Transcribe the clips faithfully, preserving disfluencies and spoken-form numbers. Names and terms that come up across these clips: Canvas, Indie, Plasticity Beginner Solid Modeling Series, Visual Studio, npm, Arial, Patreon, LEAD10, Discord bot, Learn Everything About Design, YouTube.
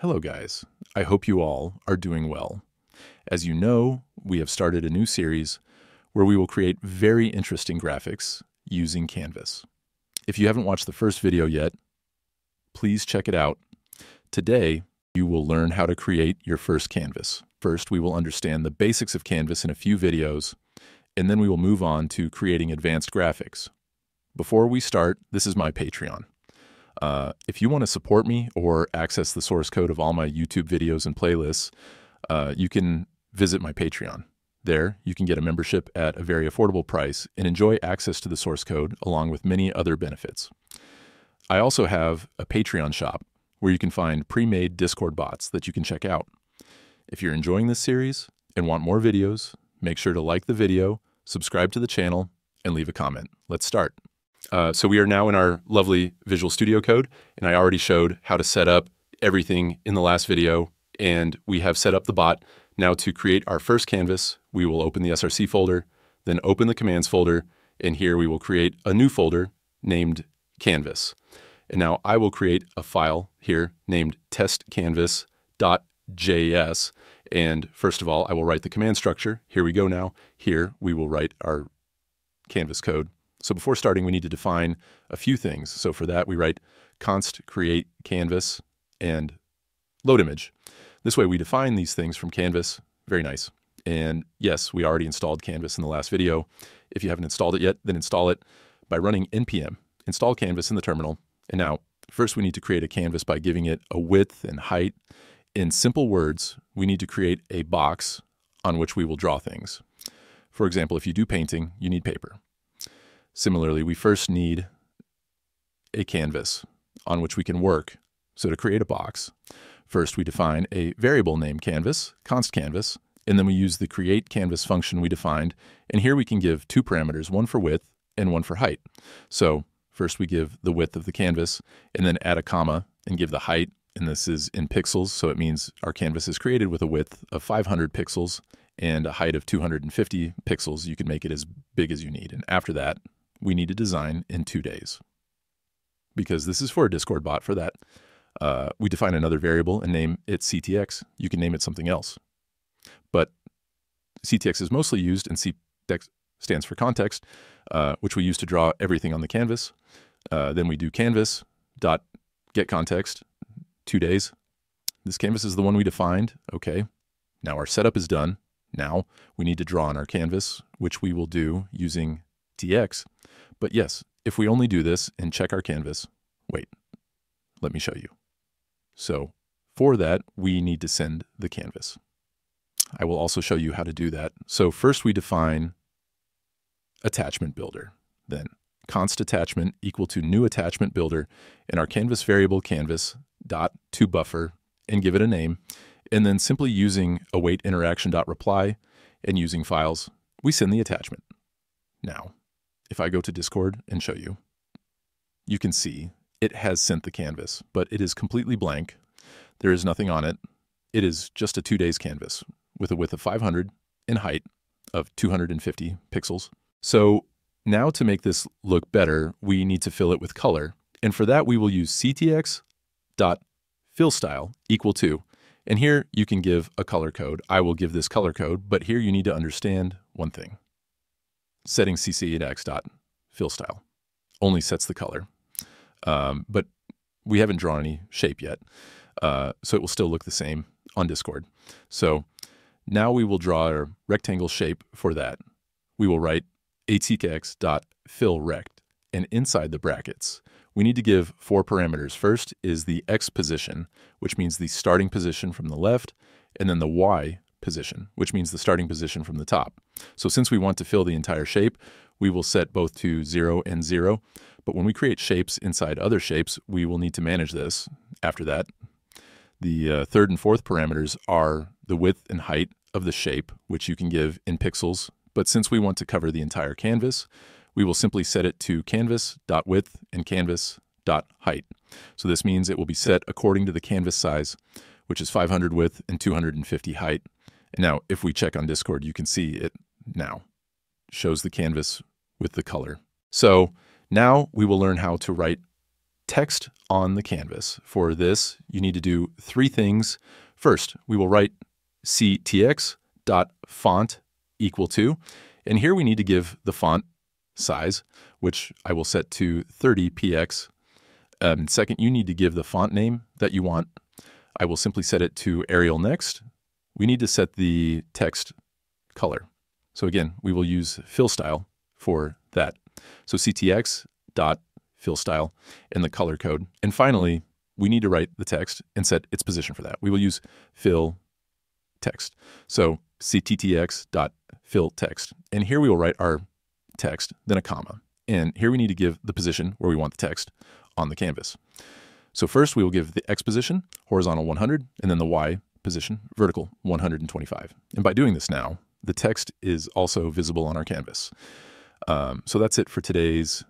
Hello guys, I hope you all are doing well. As you know, we have started a new series where we will create very interesting graphics using Canvas. If you haven't watched the first video yet, please check it out. Today, you will learn how to create your first canvas. First, we will understand the basics of Canvas in a few videos, and then we will move on to creating advanced graphics. Before we start, this is my Patreon. Uh, if you want to support me or access the source code of all my YouTube videos and playlists, uh, you can visit my Patreon. There, you can get a membership at a very affordable price and enjoy access to the source code along with many other benefits. I also have a Patreon shop where you can find pre-made Discord bots that you can check out. If you're enjoying this series and want more videos, make sure to like the video, subscribe to the channel, and leave a comment. Let's start. Uh, so we are now in our lovely Visual Studio code, and I already showed how to set up everything in the last video, and we have set up the bot. Now to create our first canvas, we will open the S R C folder, then open the commands folder, and here we will create a new folder named Canvas. And now I will create a file here named test canvas dot J S, and first of all, I will write the command structure. Here we go now. Here we will write our Canvas code. So before starting, we need to define a few things. So for that, we write const create canvas and load image. This way we define these things from Canvas. Very nice. And yes, we already installed Canvas in the last video. If you haven't installed it yet, then install it by running npm install canvas in the terminal. And now first we need to create a canvas by giving it a width and height. In simple words, we need to create a box on which we will draw things. For example, if you do painting, you need paper. Similarly, we first need a canvas on which we can work. So to create a box, first we define a variable named canvas, const canvas, and then we use the create canvas function we defined. And here we can give two parameters, one for width and one for height. So first we give the width of the canvas and then add a comma and give the height. And this is in pixels, so it means our canvas is created with a width of five hundred pixels and a height of two hundred fifty pixels. You can make it as big as you need. And after that, we need to design in two days. Because this is for a Discord bot, for that, uh, we define another variable and name it C T X. You can name it something else. But C T X is mostly used, and C T X stands for context, uh, which we use to draw everything on the canvas. Uh, then we do canvas dot get context, two days. This canvas is the one we defined. Okay, now our setup is done. Now we need to draw on our canvas, which we will do using T X. But yes, if we only do this and check our canvas, wait, let me show you. So for that, we need to send the canvas. I will also show you how to do that. So first we define attachment builder, then const attachment equal to new attachment builder and our canvas variable canvas dot to buffer and give it a name. And then simply using await interaction dot reply and using files, we send the attachment. Now, if I go to Discord and show you, you can see it has sent the canvas, but it is completely blank. There is nothing on it. It is just a two days canvas with a width of five hundred and height of two hundred fifty pixels. So now to make this look better, we need to fill it with color. And for that, we will use C T X dot fill style equal to, and here you can give a color code. I will give this color code, but here you need to understand one thing. Setting C T X dot fill style only sets the color, um, but we haven't drawn any shape yet, uh, so it will still look the same on Discord. So now we will draw our rectangle shape. For that, we will write A T X dot fill rect, and inside the brackets, we need to give four parameters. First is the X position, which means the starting position from the left, and then the Y position, which means the starting position from the top. So since we want to fill the entire shape, we will set both to zero and zero. But when we create shapes inside other shapes, we will need to manage this. After that, the uh, third and fourth parameters are the width and height of the shape, which you can give in pixels. But since we want to cover the entire canvas, we will simply set it to canvas dot width and canvas dot height. So this means it will be set according to the canvas size, which is five hundred width and two hundred fifty height. And now if we check on Discord, you can see it now shows the canvas with the color. So now we will learn how to write text on the canvas. For this, you need to do three things. First, we will write ctx.font equal to, and here we need to give the font size, which I will set to thirty p x. Um, second, you need to give the font name that you want. I will simply set it to Arial next. We need to set the text color. So again, we will use fill style for that. So ctx.fillstyle and the color code. And finally, we need to write the text and set its position for that. We will use fill text. So cttx.fillText. And here we will write our text, then a comma. And here we need to give the position where we want the text on the canvas. So first we will give the X position, horizontal one hundred, and then the Y position, vertical one hundred twenty-five. And by doing this now, the text is also visible on our canvas. Um, so that's it for today's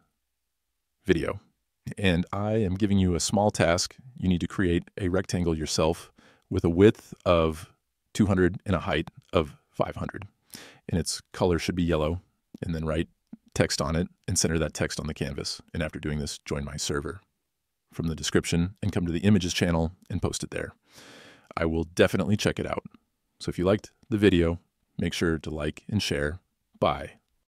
video. And I am giving you a small task. You need to create a rectangle yourself with a width of two hundred and a height of five hundred. And its color should be yellow, and then write text on it and center that text on the canvas. And after doing this, join my server from the description and come to the images channel and post it there. I will definitely check it out. So if you liked the video, make sure to like and share. Bye.